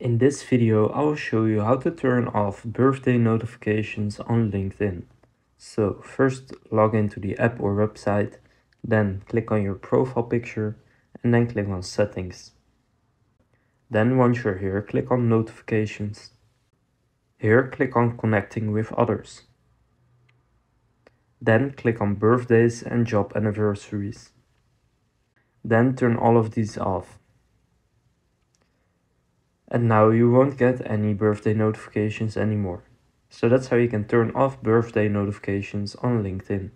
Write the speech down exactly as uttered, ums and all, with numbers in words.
In this video, I will show you how to turn off birthday notifications on LinkedIn. So first log into the app or website, then click on your profile picture and then click on settings. Then once you're here, click on notifications. Here click on connecting with others. Then click on birthdays and job anniversaries. Then turn all of these off. And now you won't get any birthday notifications anymore. So that's how you can turn off birthday notifications on LinkedIn.